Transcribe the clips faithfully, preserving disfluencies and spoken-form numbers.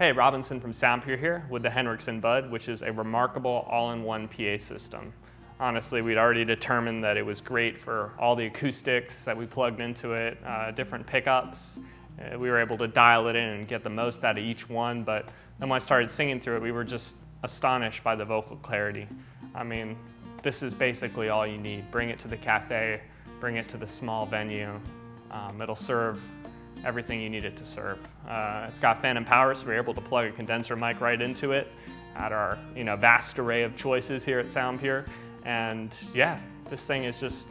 Hey, Robinson from Sound Pure here with the Henriksen Bud, which is a remarkable all-in-one P A system. Honestly, we'd already determined that it was great for all the acoustics that we plugged into it, uh, different pickups. Uh, we were able to dial it in and get the most out of each one, but then when I started singing through it, we were just astonished by the vocal clarity. I mean, this is basically all you need. Bring it to the cafe, bring it to the small venue. Um, it'll serve everything you need it to serve. Uh, it's got phantom power, so we're able to plug a condenser mic right into it at our you know, vast array of choices here at Sound Pure. And yeah, this thing is just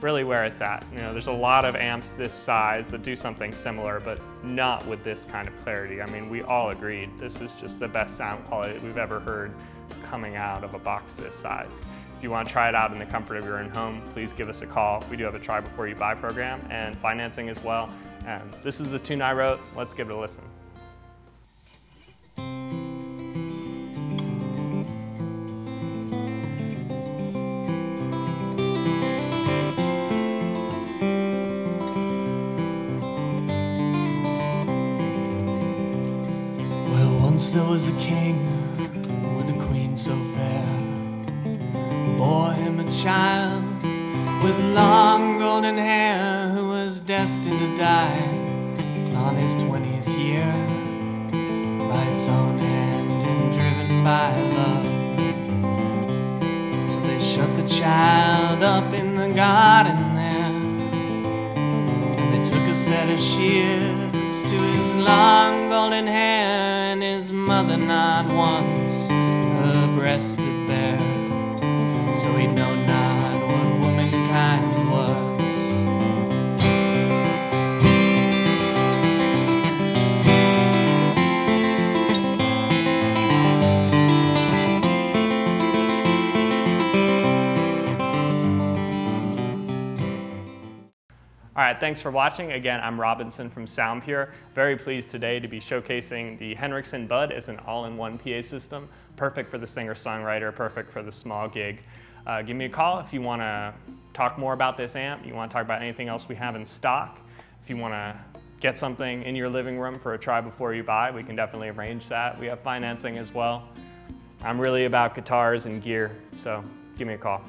really where it's at. You know, there's a lot of amps this size that do something similar, but not with this kind of clarity. I mean, we all agreed this is just the best sound quality that we've ever heard coming out of a box this size. If you want to try it out in the comfort of your own home, please give us a call. We do have a try before you buy program and financing as well. And this is a tune I wrote. Let's give it a listen. Once there was a king with a queen so fair, who bore him a child with long golden hair, who was destined to die on his twentieth year by his own hand and driven by love. So they shut the child up in the garden there, and they took a set of shears to his long golden hair, and his mother not once her breast did bear, so he'd know not what womankind was. All right, thanks for watching. Again, I'm Robinson from Sound Pure. Very pleased today to be showcasing the Henriksen Bud as an all-in-one P A system. Perfect for the singer-songwriter, perfect for the small gig. Uh, give me a call if you want to talk more about this amp, you want to talk about anything else we have in stock. If you want to get something in your living room for a try before you buy, we can definitely arrange that. We have financing as well. I'm really about guitars and gear, so give me a call.